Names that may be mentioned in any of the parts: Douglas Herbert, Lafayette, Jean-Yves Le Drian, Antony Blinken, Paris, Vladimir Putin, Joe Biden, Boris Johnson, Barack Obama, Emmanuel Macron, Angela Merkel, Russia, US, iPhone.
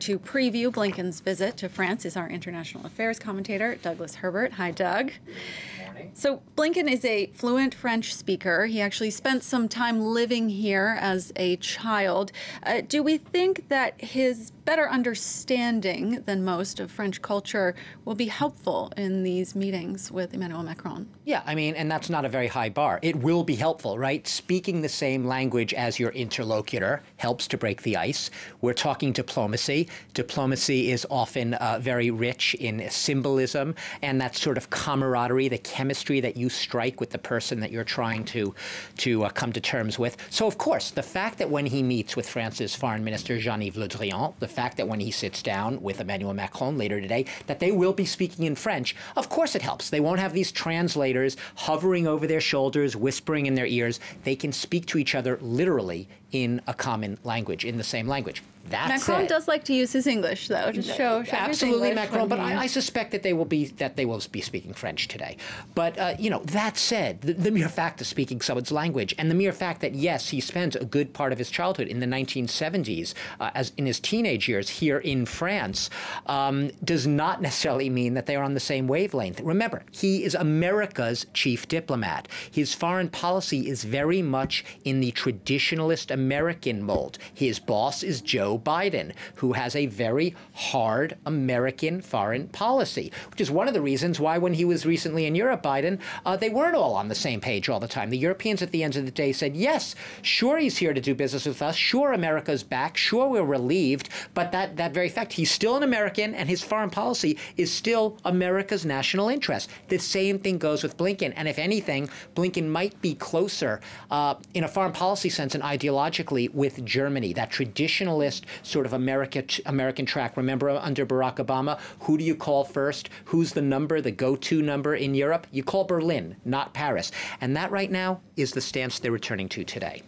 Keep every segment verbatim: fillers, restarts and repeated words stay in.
To preview Blinken's visit to France is our international affairs commentator, Douglas Herbert. Hi, Doug. Good morning. So Blinken is a fluent French speaker. He actually spent some time living here as a child. Uh, do we think that his better understanding than most of French culture will be helpful in these meetings with Emmanuel Macron? Yeah, I mean, and that's not a very high bar. It will be helpful, right? Speaking the same language as your interlocutor helps to break the ice. We're talking diplomacy. Diplomacy is often uh, very rich in symbolism and that sort of camaraderie, the chemistry that you strike with the person that you're trying to, to uh, come to terms with. So, of course, the fact that when he meets with France's Foreign Minister Jean-Yves Le Drian, the fact that when he sits down with Emmanuel Macron later today, that they will be speaking in French, of course it helps. They won't have these translators hovering over their shoulders, whispering in their ears. They can speak to each other literally in a common language, in the same language. That's Macron it. does like to use his English, though, to show, show absolutely Macron. But I, I suspect that they will be that they will be speaking French today. But uh, you know, that said, the, the mere fact of speaking someone's language, and the mere fact that yes, he spends a good part of his childhood in the nineteen seventies, uh, as in his teenage years here in France, um, does not necessarily mean that they are on the same wavelength. Remember, he is America's chief diplomat. His foreign policy is very much in the traditionalist American mold. His boss is Joe Biden, who has a very hard American foreign policy, which is one of the reasons why when he was recently in Europe, Biden, uh, they weren't all on the same page all the time. The Europeans at the end of the day said, yes, sure, he's here to do business with us. Sure, America's back. Sure, we're relieved. But that, that very fact, he's still an American and his foreign policy is still America's national interest. The same thing goes with Blinken. And if anything, Blinken might be closer uh, in a foreign policy sense and ideologically with Germany, that traditionalist sort of America, American track. Remember under Barack Obama, who do you call first? Who's the number, the go-to number in Europe? You call Berlin, not Paris. And that right now is the stance they're returning to today.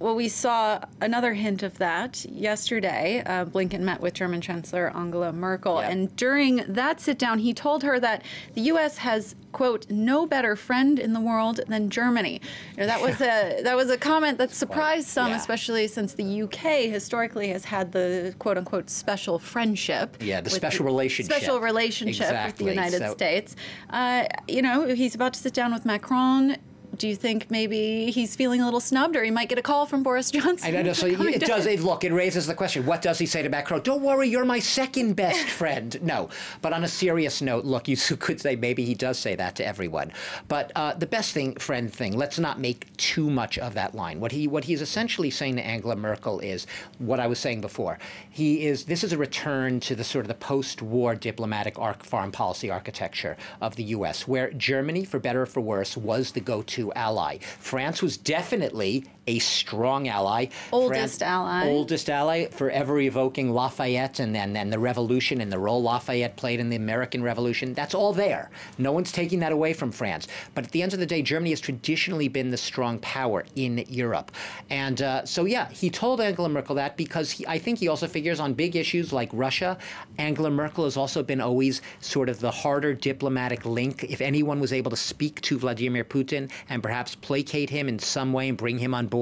Well, we saw another hint of that yesterday. Uh, Blinken met with German Chancellor Angela Merkel. Yep. And during that sit-down, he told her that the U S has, quote, no better friend in the world than Germany. You know, that was a that was a comment that surprised some, yeah. especially since the U K historically has had the, quote, unquote, special friendship. Yeah, the special the relationship. Special relationship exactly. with the United so. States. Uh, you know, he's about to sit down with Macron. Do you think maybe he's feeling a little snubbed, or he might get a call from Boris Johnson? I don't know. So it does. It, look, it raises the question: what does he say to Macron? Don't worry, you're my second best friend. No, but on a serious note, look, you could say maybe he does say that to everyone. But uh, the best thing, friend thing. Let's not make too much of that line. What he what he's essentially saying to Angela Merkel is what I was saying before. He is. This is a return to the sort of the post-war diplomatic arc, foreign policy architecture of the U S, where Germany, for better or for worse, was the go-to ally. France was definitely a strong ally. Oldest France, ally. Oldest ally, forever evoking Lafayette and then, then the revolution and the role Lafayette played in the American Revolution. That's all there. No one's taking that away from France. But at the end of the day, Germany has traditionally been the strong power in Europe. And uh, so, yeah, he told Angela Merkel that because he, I think he also figures on big issues like Russia. Angela Merkel has also been always sort of the harder diplomatic link. If anyone was able to speak to Vladimir Putin and perhaps placate him in some way and bring him on board,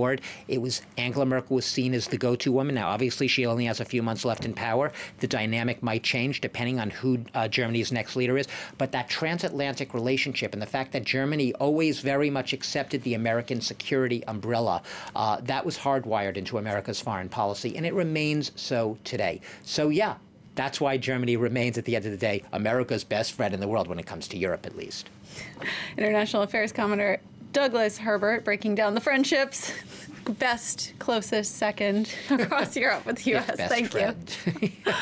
it was Angela Merkel was seen as the go-to woman. Now, obviously, she only has a few months left in power. The dynamic might change depending on who uh, Germany's next leader is. But that transatlantic relationship and the fact that Germany always very much accepted the American security umbrella, uh, that was hardwired into America's foreign policy, and it remains so today. So, yeah, that's why Germany remains, at the end of the day, America's best friend in the world when it comes to Europe, at least. International affairs commentator Douglas Herbert breaking down the friendships, best, closest, second across Europe with the U S Thank friend. you.